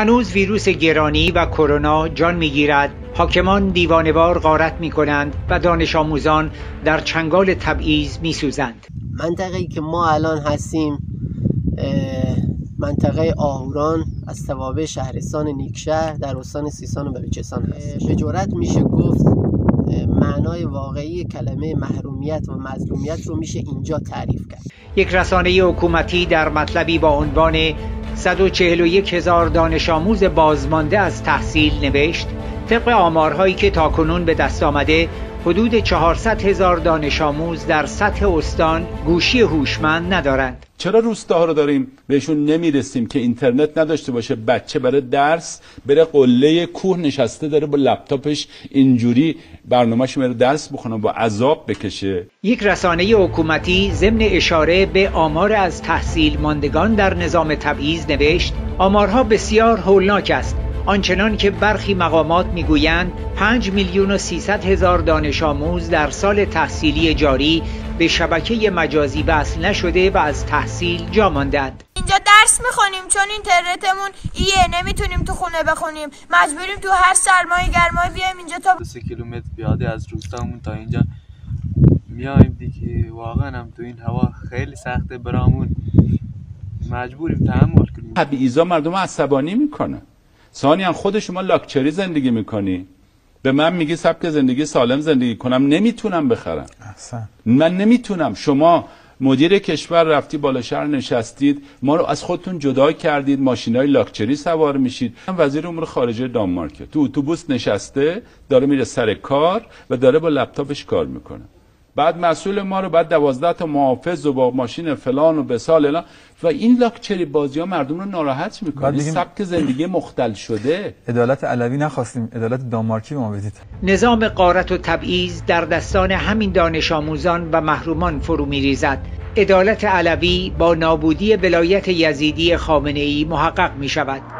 هنوز ویروس گرانی و کرونا جان میگیرد. حاکمان دیوانه‌وار غارت می‌کنند و دانش آموزان در چنگال تبعیض می‌سوزند. منطقه‌ای که ما الان هستیم منطقه آهوران از توابع شهرستان نیک شهر در استان سیستان و بلوچستان هست. به جرأت میشه گفت معنای واقعی کلمه محرومیت و مظلومیت رو میشه اینجا تعریف کرد. یک رسانه حکومتی در مطلبی با عنوان 141,000 دانش آموز بازمانده از تحصیل نوشت طبق آمارهایی که تاکنون به دست آمده حدود 400,000 دانش آموز در سطح استان گوشی هوشمند ندارند. چرا روستاها رو داریم بهشون نمیرسیم که اینترنت نداشته باشه، بچه برای درس بره قله کوه نشسته داره با لپتاپش اینجوری برنامه‌اش میره درس بخونه با عذاب بکشه. یک رسانه حکومتی ضمن اشاره به آمار از تحصیل ماندگان در نظام تبعیض نوشت آمارها بسیار هولناک است. آنچنان که برخی مقامات میگویند 5,300,000 دانش آموز در سال تحصیلی جاری به شبکه مجازی وصل نشده و از تحصیل جا ماندند. اینجا درس میخونیم چون اینترنتمون ایه، نمیتونیم تو خونه بخونیم، مجبوریم تو هر سرمایه گرمای بیایم اینجا تا 3 کیلومتر پیاده از روستامون تا اینجا میایم دیگه. واقعا هم تو این هوا خیلی سخته برامون، مجبوریم تحمل کنیم. تبعیضا مردم عصبانی میکنه. ثانیاً خود شما لاکچری زندگی میکنی، به من میگی سبک زندگی سالم زندگی کنم، نمیتونم بخرم احسن. من نمیتونم. شما مدیر کشور رفتی بالا شهر نشستید، ما رو از خودتون جدا کردید، ماشینای لاکچری سوار میشید. وزیر امور خارجه دانمارک تو اتوبوس نشسته داره میره سر کار و داره با لپتاپش کار میکنه، بعد مسئول ما رو بعد 12 تا محافظ و با ماشین فلان و بسال الا و این لاکچری بازی ها مردم رو ناراحت میکنه. سبک زندگی مختل شده. عدالت علوی نخواستیم، عدالت دانمارکی به ما بدید. نظام غارت و تبعیض در دستان همین دانش آموزان و محرومان فرو میریزد. عدالت علوی با نابودی ولایت یزیدی خامنهای محقق میشود.